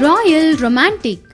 Royal Romantic